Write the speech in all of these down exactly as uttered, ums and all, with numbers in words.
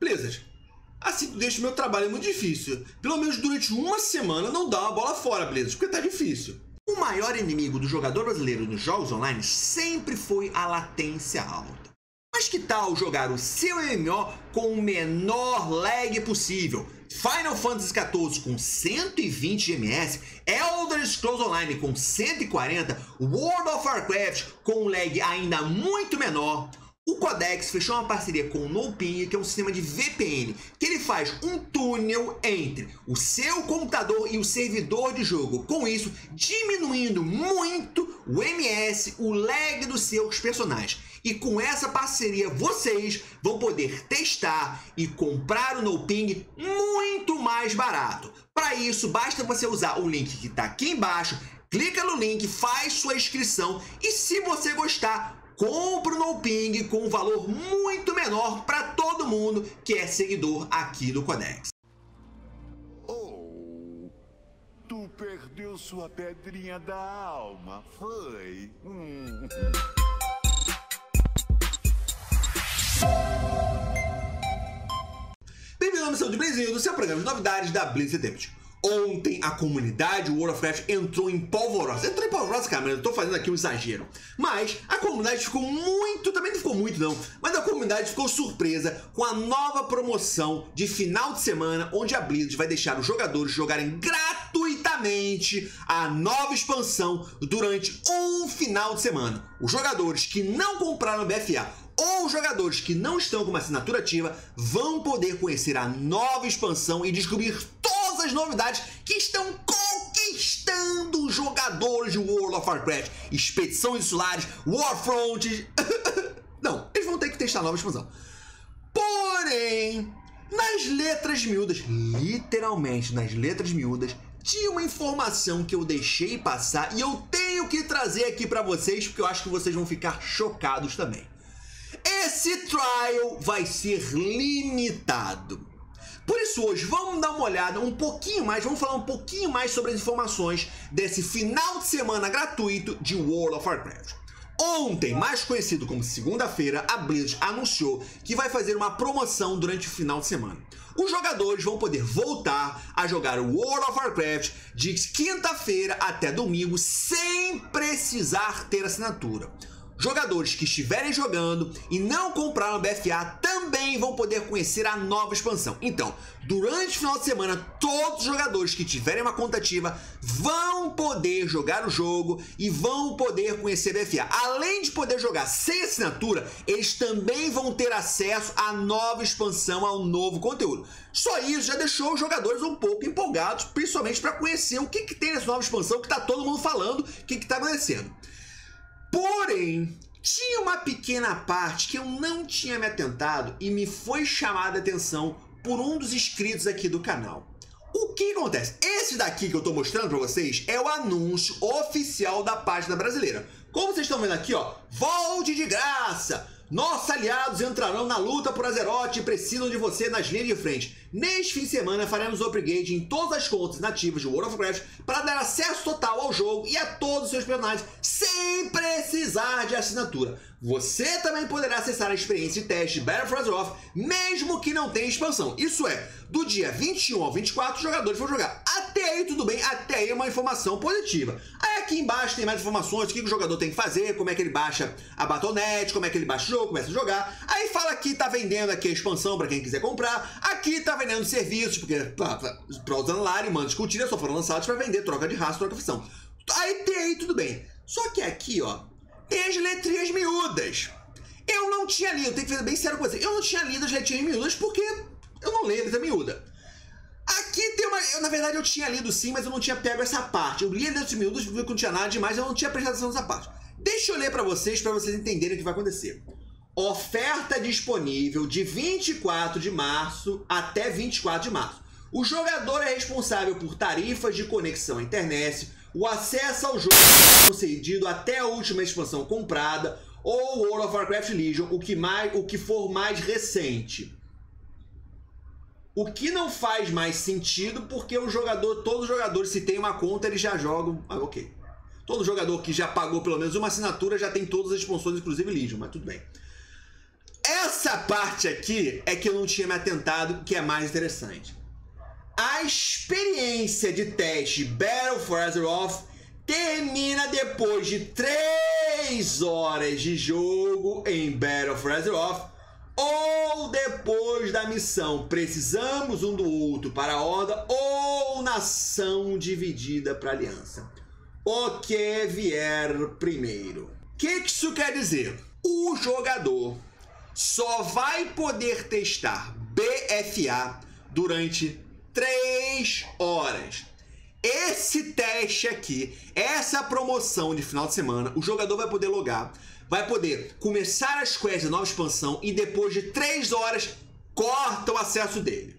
Blizzard, assim tu deixa o meu trabalho muito difícil. Pelo menos durante uma semana não dá uma bola fora, Blizzard, porque tá difícil. O maior inimigo do jogador brasileiro nos jogos online sempre foi a latência alta. Mas que tal jogar o seu M M O com o menor lag possível? Final Fantasy quatorze com cento e vinte M S, Elder Scrolls Online com cento e quarenta, World of Warcraft com um lag ainda muito menor. O CODEX fechou uma parceria com o NoPing, que é um sistema de V P N, que ele faz um túnel entre o seu computador e o servidor de jogo, com isso diminuindo muito o M S, o lag dos seus personagens. E com essa parceria vocês vão poder testar e comprar o NoPing muito mais barato. Para isso basta você usar o link que está aqui embaixo, clica no link, faz sua inscrição e se você gostar, compra o NoPing com um valor muito menor para todo mundo que é seguidor aqui do CODEX. Oh, tu perdeu sua pedrinha da alma, foi? Hum. Bem-vindo à missão de Blizzard, do seu programa de novidades da Blizzard Tempest. Ontem a comunidade World of Warcraft entrou em polvorosa. Entrou em polvorosa, cara, mas eu tô fazendo aqui um exagero. Mas a comunidade ficou muito, também não ficou muito não, mas a comunidade ficou surpresa com a nova promoção de final de semana, onde a Blizzard vai deixar os jogadores jogarem gratuitamente a nova expansão durante um final de semana. Os jogadores que não compraram o B F A ou os jogadores que não estão com uma assinatura ativa vão poder conhecer a nova expansão e descobrir todas as novidades que estão conquistando os jogadores de World of Warcraft. Expedições insulares, Warfronts... Não, eles vão ter que testar a nova expansão. Porém, nas letras miúdas, literalmente nas letras miúdas, tinha uma informação que eu deixei passar e eu tenho que trazer aqui pra vocês, porque eu acho que vocês vão ficar chocados também. Esse trial vai ser limitado. Por isso hoje vamos dar uma olhada um pouquinho mais, vamos falar um pouquinho mais sobre as informações desse final de semana gratuito de World of Warcraft. Ontem, mais conhecido como segunda-feira, a Blizzard anunciou que vai fazer uma promoção durante o final de semana. Os jogadores vão poder voltar a jogar World of Warcraft de quinta-feira até domingo sem precisar ter assinatura. Jogadores que estiverem jogando e não compraram B F A também vão poder conhecer a nova expansão. Então, durante o final de semana, todos os jogadores que tiverem uma conta ativa vão poder jogar o jogo e vão poder conhecer B F A. Além de poder jogar sem assinatura, eles também vão ter acesso à nova expansão, ao novo conteúdo. Só isso já deixou os jogadores um pouco empolgados, principalmente para conhecer o que, que tem nessa nova expansão, que está todo mundo falando, o que está acontecendo. Porém, tinha uma pequena parte que eu não tinha me atentado e me foi chamada a atenção por um dos inscritos aqui do canal. O que acontece? Esse daqui que eu tô mostrando pra vocês é o anúncio oficial da página brasileira. Como vocês estão vendo aqui, ó, volte de graça! Nossos aliados entrarão na luta por Azeroth e precisam de você nas linhas de frente. Neste fim de semana faremos upgrade em todas as contas nativas de World of Warcraft para dar acesso total ao jogo e a todos os seus personagens sem precisar de assinatura. Você também poderá acessar a experiência de teste Battle for Azeroth, mesmo que não tenha expansão. Isso é, do dia vinte e um ao vinte e quatro os jogadores vão jogar. Até aí tudo bem, até aí é uma informação positiva. Aí aqui embaixo tem mais informações, o que o jogador tem que fazer, como é que ele baixa a Battle ponto net, como é que ele baixa o jogo, começa a jogar. Aí fala que tá vendendo aqui a expansão para quem quiser comprar, aqui tá vendendo serviços, porque para os Anlari, Mandos Cultilha só foram lançados para vender troca de raça, troca de função. Aí tem aí tudo bem. Só que aqui, ó, tem as letrinhas miúdas. Eu não tinha lido, tenho que ser bem sério com você. Eu não tinha lido as letrinhas miúdas porque eu não leio a letra miúda. Aqui tem uma... Eu, na verdade, eu tinha lido sim, mas eu não tinha pego essa parte. Eu li as letras miúdas, vi que não tinha nada demais, eu não tinha prestado atenção nessa parte. Deixa eu ler pra vocês, pra vocês entenderem o que vai acontecer. Oferta disponível de vinte e quatro de março até vinte e quatro de março. O jogador é responsável por tarifas de conexão à internet, o acesso ao jogo concedido até a última expansão comprada ou World of Warcraft Legion, o que, mais, o que for mais recente. O que não faz mais sentido porque o jogador, todos os jogadores, se tem uma conta, eles já jogam... Ah, ok. Todo jogador que já pagou pelo menos uma assinatura já tem todas as expansões, inclusive Legion, mas tudo bem. Essa parte aqui é que eu não tinha me atentado, que é mais interessante. A experiência de teste Battle for Azeroth termina depois de três horas de jogo em Battle for Azeroth ou depois da missão Precisamos um do outro para a Horda ou Nação Dividida para a Aliança. O que vier primeiro. O que, que isso quer dizer? O jogador só vai poder testar B F A durante três horas. Esse teste aqui, essa promoção de final de semana, o jogador vai poder logar, vai poder começar as quests da nova expansão e depois de três horas corta o acesso dele.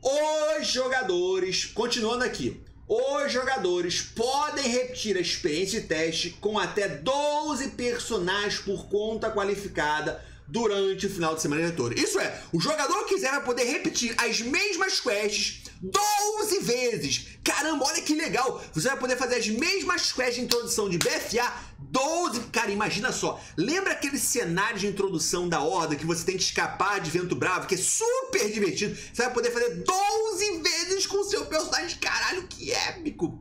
Os jogadores, continuando aqui, os jogadores podem repetir a experiência de teste com até doze personagens por conta qualificada durante o final de semana retorno. Isso é, o jogador quiser vai poder repetir as mesmas quests doze vezes. Caramba, olha que legal! Você vai poder fazer as mesmas quests de introdução de B F A doze... Cara, imagina só. Lembra aquele cenário de introdução da Horda que você tem que escapar de Vento Bravo, que é super divertido? Você vai poder fazer doze vezes com o seu personagem. Caralho, que épico!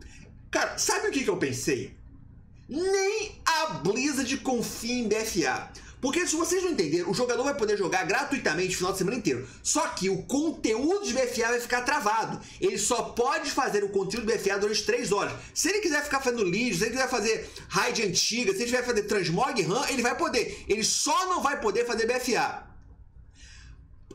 Cara, sabe o que, que eu pensei? Nem a Blizzard confia em B F A. Porque se vocês não entenderam, o jogador vai poder jogar gratuitamente o final de semana inteiro. Só que o conteúdo de B F A vai ficar travado. Ele só pode fazer o conteúdo de B F A durante três horas. Se ele quiser ficar fazendo Legion, se ele quiser fazer raid antiga, se ele quiser fazer transmog RAM, ele vai poder. Ele só não vai poder fazer B F A.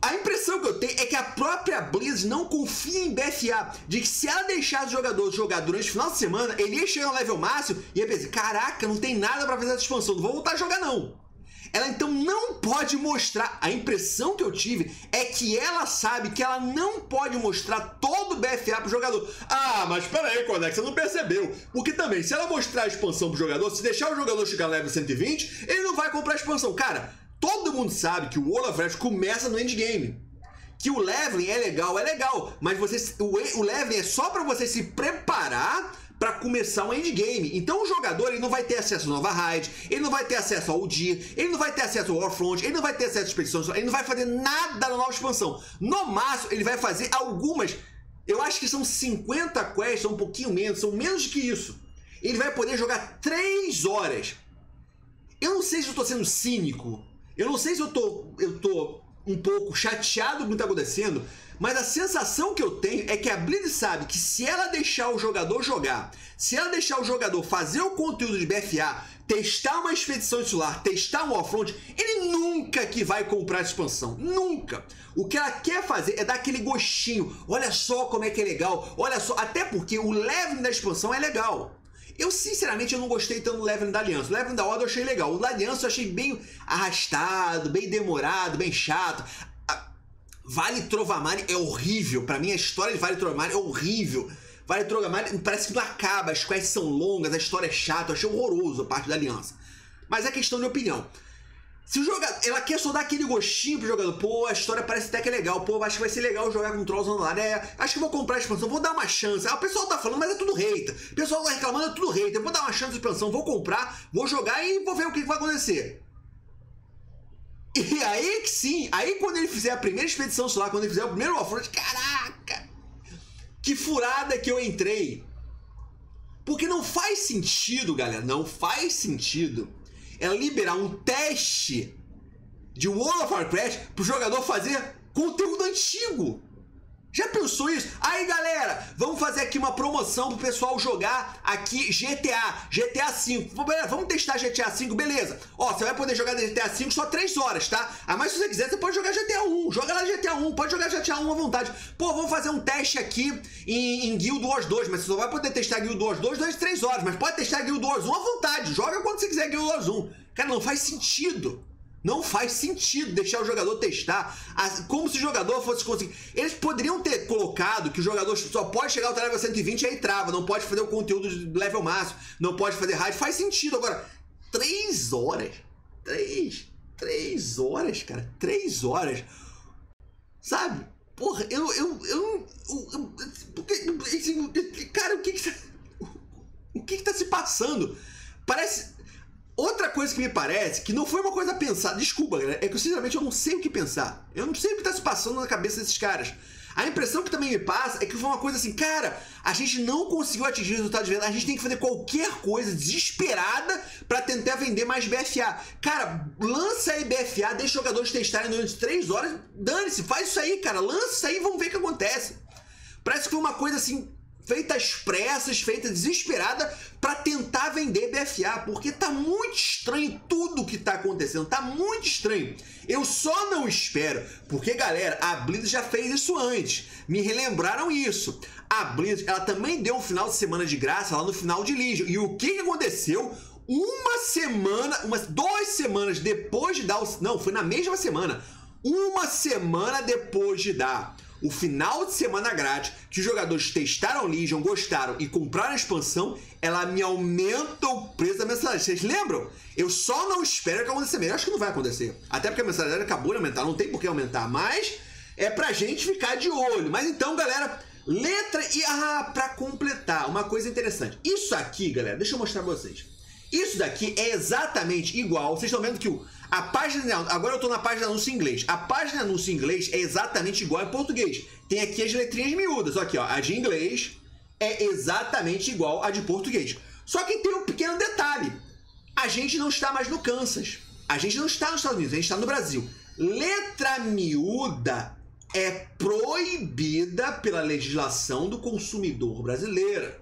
A impressão que eu tenho é que a própria Blizzard não confia em B F A, de que se ela deixasse o jogador jogar durante o final de semana, ele ia chegar no level máximo e ia pensar, caraca, não tem nada pra fazer essa expansão, não vou voltar a jogar não. Ela então não pode mostrar, a impressão que eu tive é que ela sabe que ela não pode mostrar todo o B F A pro jogador. Ah, mas peraí, Codex, você não percebeu. Porque também, se ela mostrar a expansão pro jogador, se deixar o jogador chegar no level cento e vinte, ele não vai comprar a expansão. Cara, todo mundo sabe que o World of Warcraft começa no endgame. Que o leveling é legal, é legal, mas você, o, o leveling é só pra você se preparar para começar um endgame. Então o jogador ele não vai ter acesso à nova raid, ele não vai ter acesso ao dia, ele não vai ter acesso ao Warfront, ele não vai ter acesso às expedições, ele não vai fazer nada na nova expansão. No máximo, ele vai fazer algumas, eu acho que são cinquenta quests, ou um pouquinho menos, são menos que isso. Ele vai poder jogar três horas. Eu não sei se eu tô sendo cínico, eu não sei se eu tô, eu tô um pouco chateado com o que tá acontecendo, mas a sensação que eu tenho é que a Blizzard sabe que se ela deixar o jogador jogar, se ela deixar o jogador fazer o conteúdo de B F A, testar uma expedição insular, testar um Warfront, ele nunca que vai comprar a expansão, nunca. O que ela quer fazer é dar aquele gostinho, olha só como é que é legal, olha só, até porque o leveling da expansão é legal. Eu, sinceramente, eu não gostei tanto do leveling da Aliança. O leveling da Horda eu achei legal. O da Aliança eu achei bem arrastado, bem demorado, bem chato. Vale Trovamari é horrível. Pra mim, a história de Vale Trovamari é horrível. Vale Trovamari parece que não acaba. As quests são longas, a história é chata. Eu achei horroroso a parte da Aliança. Mas é questão de opinião. Se o jogador... Ela quer só dar aquele gostinho pro jogador. Pô, a história parece até que é legal. Pô, acho que vai ser legal jogar com Trolls Online. É, acho que vou comprar a expansão, vou dar uma chance. Ah, o pessoal tá falando, mas é tudo hater. O pessoal tá reclamando, é tudo hater. Vou dar uma chance de expansão, vou comprar, vou jogar e vou ver o que, que vai acontecer. E aí que sim, aí quando ele fizer a primeira expedição solar, quando ele fizer o primeiro offroad, caraca! Que furada que eu entrei! Porque não faz sentido, galera, não faz sentido ela liberar um teste de World of Warcraft pro jogador fazer conteúdo antigo. Já pensou isso? Aí, galera, vamos fazer aqui uma promoção pro pessoal jogar aqui G T A, G T A cinco. Vamos testar G T A cinco, beleza. Ó, você vai poder jogar G T A cinco só três horas, tá? Ah, mas se você quiser, você pode jogar G T A um. Joga lá G T A um, pode jogar G T A um à vontade. Pô, vamos fazer um teste aqui em, em Guild Wars dois, mas você só vai poder testar Guild Wars dois durante três horas. Mas pode testar Guild Wars um à vontade. Joga quando você quiser Guild Wars um. Cara, não faz sentido. Não faz sentido deixar o jogador testar, como se o jogador fosse conseguir. Eles poderiam ter colocado que o jogador só pode chegar ao level cento e vinte e aí trava, não pode fazer o conteúdo de level máximo, não pode fazer raid. Faz sentido. Agora, três horas, três, três horas, cara, três horas, sabe? Porra, eu, eu, eu, eu, eu, eu cara, o que que tá, o que que tá se passando? Parece... Outra coisa que me parece que não foi uma coisa pensada. Desculpa, galera, é que eu sinceramente eu não sei o que pensar. Eu não sei o que tá se passando na cabeça desses caras. A impressão que também me passa é que foi uma coisa assim, cara, a gente não conseguiu atingir o resultado de venda, a gente tem que fazer qualquer coisa desesperada pra tentar vender mais B F A. Cara, lança aí B F A, deixa os jogadores testarem durante três horas, dane-se, faz isso aí, cara, lança isso aí e vamos ver o que acontece. Parece que foi uma coisa assim, feita às pressas, feita desesperada pra tentar vender B F A, porque tá muito estranho tudo que tá acontecendo, tá muito estranho. Eu só não espero, porque, galera, a Blizzard já fez isso antes. Me relembraram isso. A Blizzard, ela também deu um final de semana de graça lá no final de Legion. E o que que aconteceu? Uma semana, umas duas semanas depois de dar o... Não, foi na mesma semana. Uma semana depois de dar o final de semana grátis, que os jogadores testaram Legion, gostaram e compraram a expansão, ela me aumenta o preço da mensalidade. Vocês lembram? Eu só não espero que aconteça mesmo. Eu acho que não vai acontecer. Até porque a mensalidade acabou de aumentar, não tem por que aumentar. Mas é pra gente ficar de olho. Mas então, galera, letra e... Ah, pra completar, uma coisa interessante. Isso aqui, galera, deixa eu mostrar pra vocês. Isso daqui é exatamente igual. Vocês estão vendo que o... A página, agora eu tô na página de anúncio em inglês. A página de anúncio em inglês é exatamente igual em português. Tem aqui as letrinhas miúdas, aqui ó, a de inglês é exatamente igual a de português. Só que tem um pequeno detalhe. A gente não está mais no Kansas. A gente não está nos Estados Unidos, a gente está no Brasil. Letra miúda é proibida pela legislação do consumidor brasileira.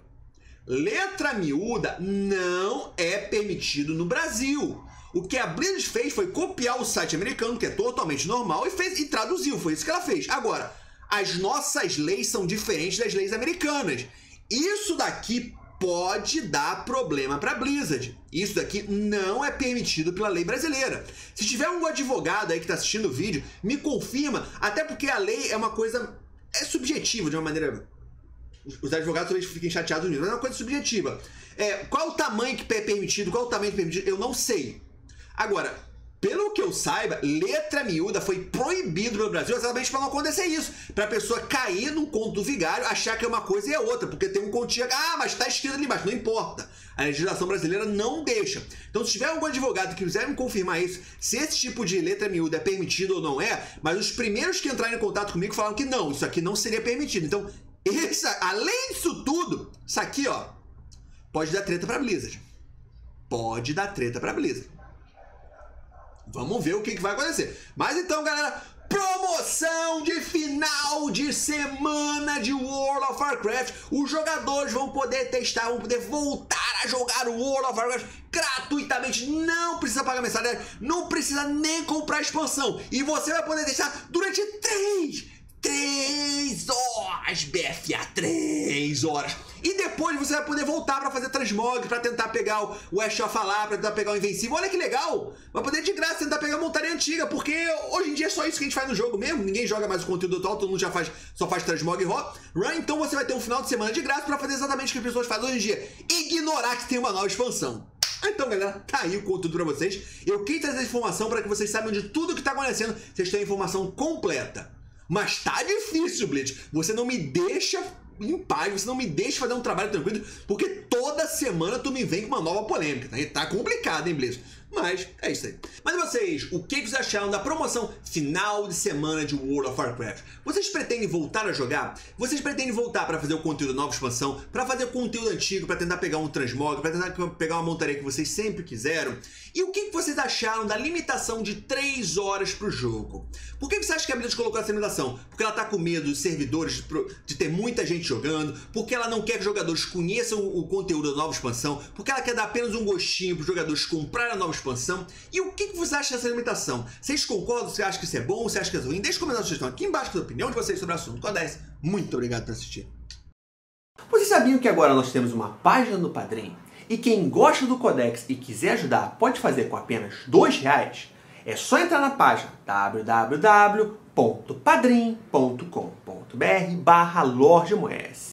Letra miúda não é permitido no Brasil. O que a Blizzard fez foi copiar o site americano, que é totalmente normal, e, fez, e traduziu. Foi isso que ela fez. Agora, as nossas leis são diferentes das leis americanas. Isso daqui pode dar problema para a Blizzard. Isso daqui não é permitido pela lei brasileira. Se tiver um advogado aí que está assistindo o vídeo, me confirma, até porque a lei é uma coisa... É subjetiva, de uma maneira... Os advogados talvez fiquem chateados nisso, mas é uma coisa subjetiva. É, qual o tamanho que é permitido, qual o tamanho que é permitido, eu não sei. Agora, pelo que eu saiba, letra miúda foi proibido no Brasil exatamente para não acontecer isso. Para a pessoa cair num conto do vigário, achar que é uma coisa e é outra, porque tem um continha... Ah, mas está escrito ali embaixo. Não importa. A legislação brasileira não deixa. Então, se tiver algum advogado que quiser me confirmar isso, se esse tipo de letra miúda é permitido ou não é, mas os primeiros que entraram em contato comigo falaram que não, isso aqui não seria permitido. Então, essa, além disso tudo, isso aqui, ó, pode dar treta para Blizzard. Pode dar treta para Blizzard. Vamos ver o que, que vai acontecer. Mas então, galera, promoção de final de semana de World of Warcraft. Os jogadores vão poder testar, vão poder voltar a jogar o World of Warcraft gratuitamente. Não precisa pagar mensalidade, não precisa nem comprar expansão. E você vai poder testar durante três horas, B F A, três horas. E depois você vai poder voltar pra fazer transmog, pra tentar pegar o Ash of Alar, pra tentar pegar o Invencível. Olha que legal! Vai poder de graça tentar pegar a montaria antiga, porque hoje em dia é só isso que a gente faz no jogo mesmo. Ninguém joga mais o conteúdo atual, todo mundo já faz, só faz transmog e run. Então você vai ter um final de semana de graça pra fazer exatamente o que as pessoas fazem hoje em dia. Ignorar que tem uma nova expansão. Então, galera, tá aí o conteúdo pra vocês. Eu quis trazer informação pra que vocês saibam de tudo que tá acontecendo. Vocês têm a informação completa. Mas tá difícil, Blitz. Você não me deixa em paz, você não me deixa fazer um trabalho tranquilo, porque toda semana tu me vem com uma nova polêmica, tá? E tá complicado, hein, Blitz? Mas é isso aí. Mas vocês, o que vocês acharam da promoção final de semana de World of Warcraft? Vocês pretendem voltar a jogar? Vocês pretendem voltar pra fazer o conteúdo da nova expansão? Pra fazer o conteúdo antigo, pra tentar pegar um transmog, pra tentar pegar uma montaria que vocês sempre quiseram? E o que vocês acharam da limitação de três horas pro jogo? Por que você acha que a Blizzard colocou essa limitação? Porque ela tá com medo dos servidores, de ter muita gente jogando? Porque ela não quer que os jogadores conheçam o conteúdo da nova expansão? Porque ela quer dar apenas um gostinho pros jogadores comprarem a nova expansão? Expansão. E o que você acha dessa limitação? Vocês concordam? Você acha que isso é bom? Você acha que é ruim? Deixa comentar a sugestão aqui embaixo da opinião de vocês sobre o assunto. CODEX, muito obrigado por assistir. Vocês sabiam que agora nós temos uma página no Padrim? E quem gosta do CODEX e quiser ajudar pode fazer com apenas dois reais? É só entrar na página w w w ponto padrim ponto com ponto br barra